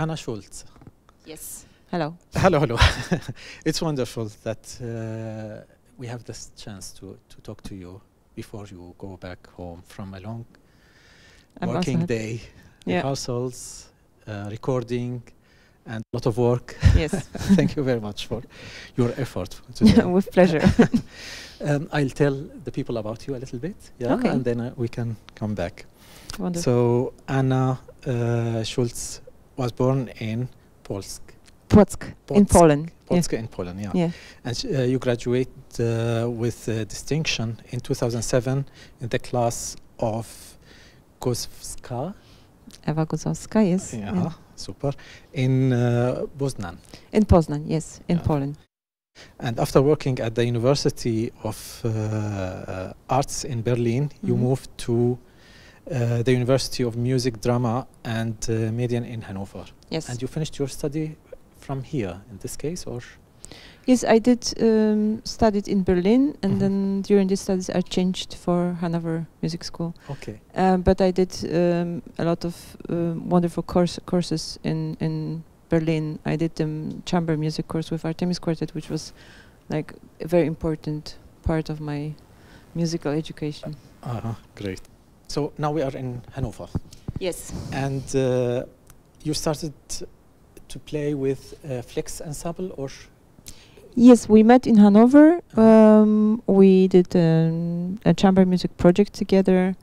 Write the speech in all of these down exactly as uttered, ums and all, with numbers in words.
Anna Szulc. Yes. Hello. Hello, hello. It's wonderful that uh, we have this chance to, to talk to you before you go back home from a long I'm working day, yeah. rehearsals, uh, recording, and a lot of work. Yes. Thank you very much for your effort today. With pleasure. um, I'll tell the people about you a little bit, yeah, okay. and then uh, we can come back. Wonderful. So Anna uh, Szulc was born in Polsk. Polsk, Polsk in Poland. Polska yeah. in Poland, yeah. yeah. And sh uh, you graduate uh, with uh, distinction in two thousand seven in the class of Gózowska. Eva Kossowska, yes. Yeah, yeah. super. In uh, Poznań. In Poznań, yes, in yeah. Poland. And after working at the University of uh, uh, Arts in Berlin, mm-hmm. you moved to uh, the University of Music, Drama and uh, Media in Hanover. Yes. And you finished your study from here, in this case, or? Yes, I did um, studied in Berlin, and mm-hmm. then during these studies I changed for Hanover Music School. Okay. Um, but I did um, a lot of um, wonderful course courses in in Berlin. I did the um, chamber music course with Artemis Quartet, which was like a very important part of my musical education. Uh, uh-huh, great. So now we are in Hanover. Yes. And uh, you started to play with uh, Flex Ensemble, or? Yes, we met in Hanover. Um, we did um, a chamber music project together,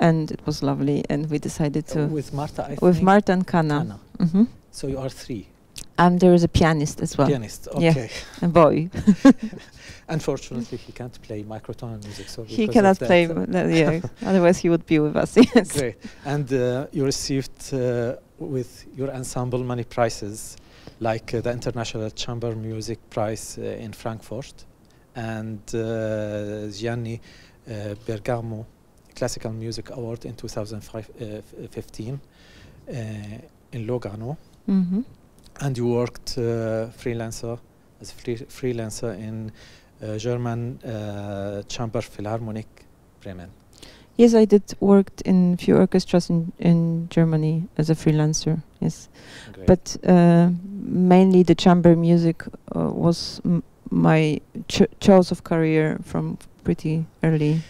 and it was lovely. And we decided to uh, with Marta, I with think Marta and Kana. Kana. Mm-hmm. So you are three. And there is a pianist as well. Pianist, okay. Yeah, a boy. Unfortunately, he can't play microtonal music. So he cannot play. Yeah, otherwise he would be with us. Yes. Great. And uh, you received uh, with your ensemble many prizes, like uh, the International Chamber Music Prize uh, in Frankfurt, and uh, Gianni uh, Bergamo Classical Music Award in two thousand fifteen uh, in Lugano. Mm-hmm. And you worked uh, freelancer as free freelancer in uh, German uh, Chamber Philharmonic, Bremen. Yes, I did worked in few orchestras in, in Germany as a freelancer, yes. Great. But uh, mainly the chamber music uh, was m my ch choice of career from pretty early.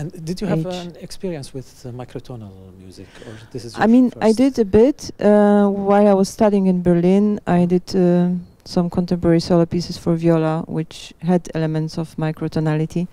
And did you age. have an experience with uh, microtonal music? Or this is I mean, I did a bit. Uh, while I was studying in Berlin, I did uh, some contemporary solo pieces for viola, which had elements of microtonality.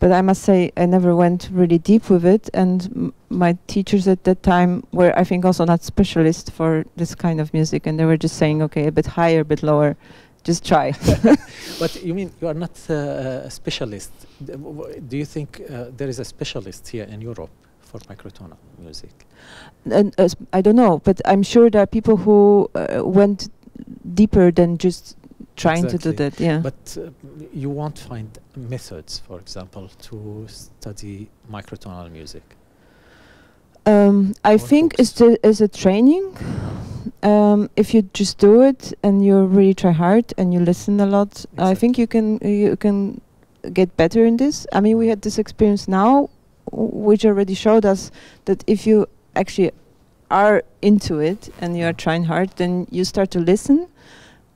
But I must say, I never went really deep with it, and m my teachers at that time were, I think, also not specialists for this kind of music, and they were just saying, okay, a bit higher, a bit lower, just try. But you mean you are not uh, a specialist? Do you think uh, there is a specialist here in Europe for microtonal music? And, uh, I don't know, but I'm sure there are people who uh, went deeper than just trying exactly. to do that, yeah. But uh, you won't find methods, for example, to study microtonal music. Um, I or think it's a, it's a training. Um, if you just do it and you really try hard and you listen a lot, exactly. I think you can you can get better in this. I mean, we had this experience now, which already showed us that if you actually are into it and you are trying hard, then you start to listen.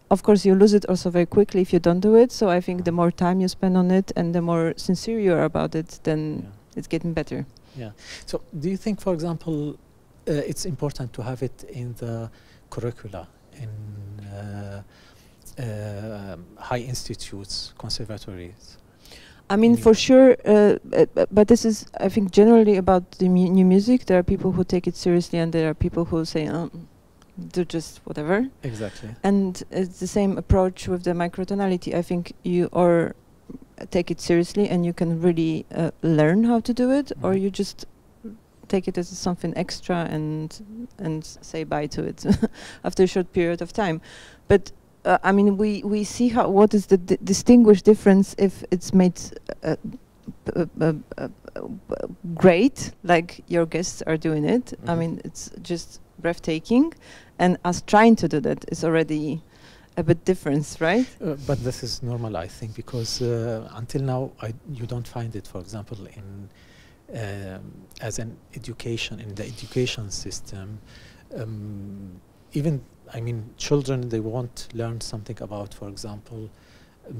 Of course, you lose it also very quickly if you don't do it. So I think the more time you spend on it and the more sincere you are about it, then yeah. it's getting better. Yeah. So do you think, for example, uh, it's important to have it in the curricula in uh, uh, high institutes, conservatories? I mean, for sure, uh, uh, but this is, I think, generally about the mu new music. There are people who take it seriously, and there are people who say, oh, do just whatever. Exactly. And it's the same approach with the microtonality. I think you or take it seriously and you can really uh, learn how to do it, mm-hmm. or you just take it as something extra and and say bye to it after a short period of time. But uh, I mean, we we see how what is the di distinguished difference if it's made uh, uh, uh, uh, great, like your guests are doing it. Mm-hmm. I mean, it's just breathtaking, and us trying to do that is already a bit different, right? Uh, but this is normal, I think, because uh, until now I you don't find it, for example, in um, as an education in the education system, um, even, I mean, children, they won't learn something about, for example,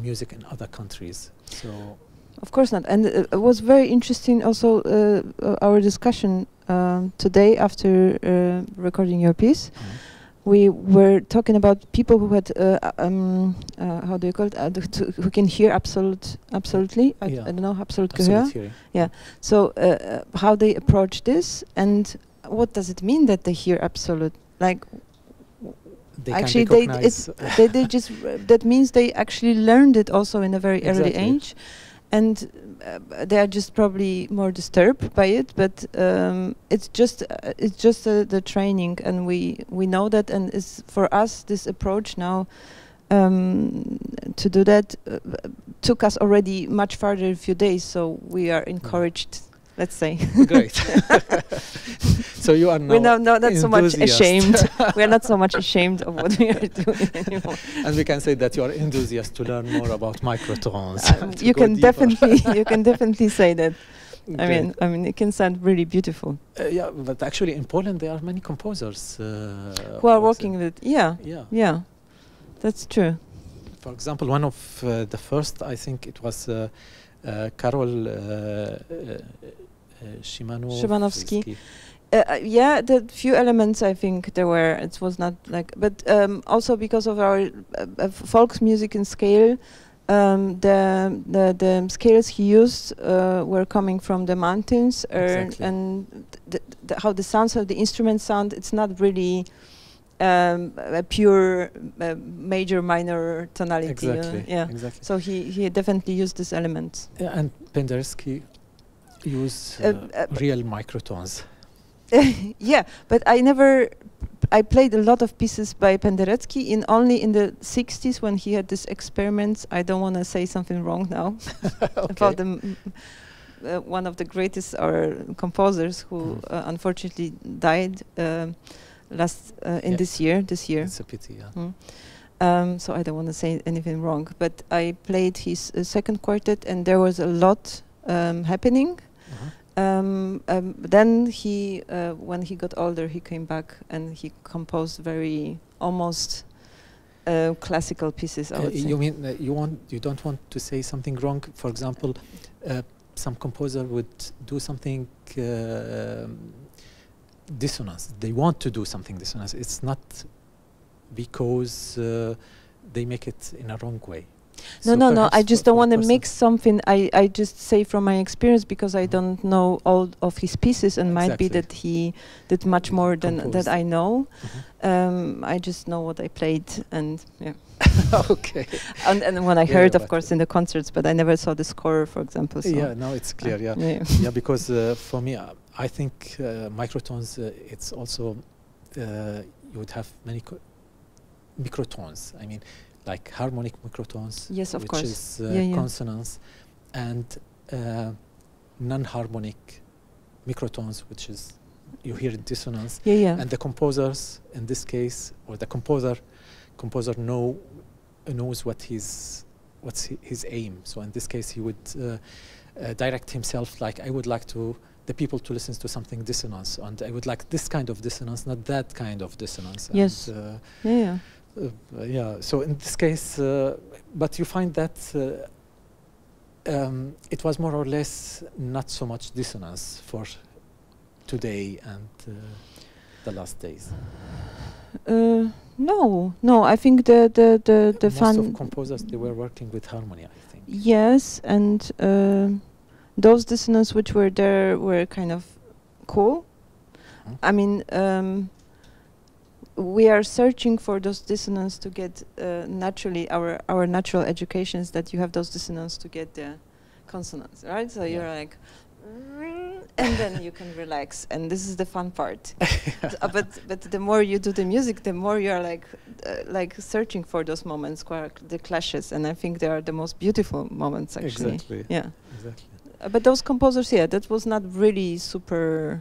music in other countries. So of course not. And uh, it was very interesting also uh, uh, our discussion um, today after uh, recording your piece. Mm-hmm. We were talking about people who had, uh, um, uh, how do you call it, uh, who can hear absolute, absolutely, I, yeah. I don't know, absolute, absolute hearing. Yeah. So uh, how they approach this, and what does it mean that they hear absolute? Like, they actually, they it's they, they just that means they actually learned it also in a very exactly. early age, and uh, they are just probably more disturbed by it, but um, it's just uh, it's just uh, the training, and we we know that, and it's for us this approach now um, to do that uh, took us already much farther a few days, so we are encouraged, let's say. Great. So you are now we're no, no, not so much ashamed. We're not so much ashamed of what we are doing anymore. And we can say that you are enthusiastic to learn more about microtones. Um, you can deeper. definitely, you can definitely say that. Okay. I mean, I mean, it can sound really beautiful. Uh, yeah, but actually, in Poland, there are many composers uh, who are working with. Yeah, yeah, yeah, that's true. For example, one of uh, the first, I think it was. Uh, Uh, Karol uh, uh, uh, Szymanowski. Uh, uh, yeah, the few elements I think there were. It was not like, but um, also because of our uh, uh, folk music and scale, um, the, the the scales he used uh, were coming from the mountains, exactly. and th th how the sounds of the instruments sound. It's not really um, a pure uh, major minor tonality. Exactly. Uh, yeah. Exactly. So he he definitely used this element. Yeah, and Penderecki used uh, uh, real microtones. Yeah, but I never. I played a lot of pieces by Penderecki in only in the sixties when he had these experiments. I don't want to say something wrong now okay. about the m uh, one of the greatest or composers who mm. uh, unfortunately died. Uh, last uh, in yeah. this year this year it's a pity, yeah. mm. um, so I don't want to say anything wrong, but I played his uh, second quartet, and there was a lot um, happening. uh-huh. um, um, then he uh, when he got older, he came back and he composed very almost uh, classical pieces. I uh, would say. You mean uh, you want you don't want to say something wrong, for example uh, some composer would do something uh, dissonance. They want to do something dissonance. It's not because uh, they make it in a wrong way. No, so no, no. I just don't want to mix something. I, I just say from my experience, because I mm. don't know all of his pieces, and exactly. might be that he did much he more than that I know. Mm-hmm. um, I just know what I played, and yeah. Okay. And, and when I yeah, heard, yeah, of course, in the concerts, but I never saw the score, for example. So yeah, now it's clear. Yeah, yeah. Yeah, because uh, for me, uh, I think uh, microtones. Uh, it's also uh, you would have many co microtones. I mean, like harmonic microtones, yes, of which course. is uh, yeah, yeah. consonants, and uh, non-harmonic microtones, which is you hear dissonance. Yeah, yeah. And the composers in this case, or the composer. Composer know, uh, knows what his what's hi his aim. So in this case, he would uh, uh, direct himself. Like, I would like to the people to listen to something dissonance, and I would like this kind of dissonance, not that kind of dissonance. Yes. And, uh, yeah. Yeah. Uh, yeah. So in this case, uh, but you find that uh, um, it was more or less not so much dissonance for today and uh, the last days. Uh, no, no. I think the the the the most fun of composers, they were working with harmony, I think. Yes, and uh, those dissonances which were there were kind of cool. Mm-hmm. I mean, um, we are searching for those dissonances to get uh, naturally our our natural educations that you have those dissonances to get the consonants, right? So yeah. You're like. And then you can relax, and this is the fun part. uh, but but the more you do the music, the more you are like uh, like searching for those moments, the clashes, and I think they are the most beautiful moments actually. Exactly. Yeah. Exactly. Uh, but those composers, yeah, that was not really super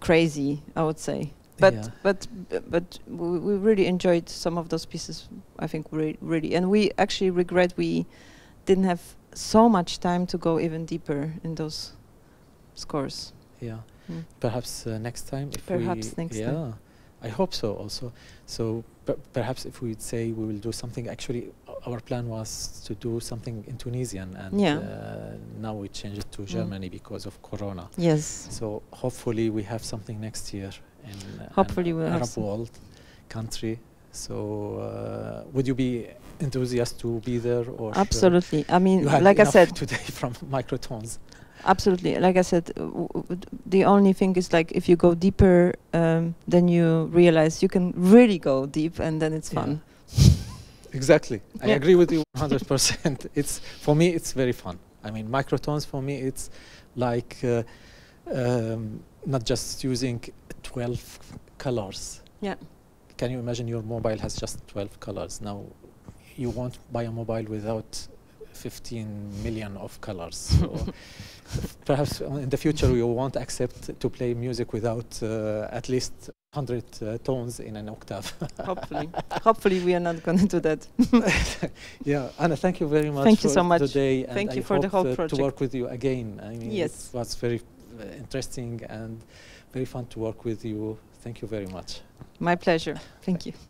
crazy, I would say. But yeah. but but we, we really enjoyed some of those pieces. I think re really, and we actually regret we didn't have so much time to go even deeper in those. Scores. Yeah. Mm. Perhaps uh, next time. If Perhaps we next yeah, time. I hope so also. So per perhaps if we would say we will do something, actually our plan was to do something in Tunisian, and yeah. uh, now we changed it to Germany mm. because of Corona. Yes. So hopefully we have something next year in hopefully we'll Arab have world country. So uh, would you be enthusiastic to be there? Or absolutely. Sure? I mean, like I said today from microtones. Absolutely. Like I said, w w the only thing is, like, if you go deeper, um, then you realize you can really go deep, and then it's yeah. fun. Exactly. I yeah. agree with you one hundred percent. It's, for me, it's very fun. I mean, microtones for me, it's like uh, um, not just using twelve colors. Yeah. Can you imagine your mobile has just twelve colors? Now, you won't buy a mobile without fifteen million of colors. So perhaps in the future we won't accept to play music without uh, at least one hundred uh, tones in an octave. Hopefully. Hopefully we are not going to do that. Yeah, Anna, thank you very much. Thank for you so much today. And thank I you for the whole uh, project. To work with you again. I mean, yes. It was very uh, interesting and very fun to work with you. Thank you very much. My pleasure. Thank you.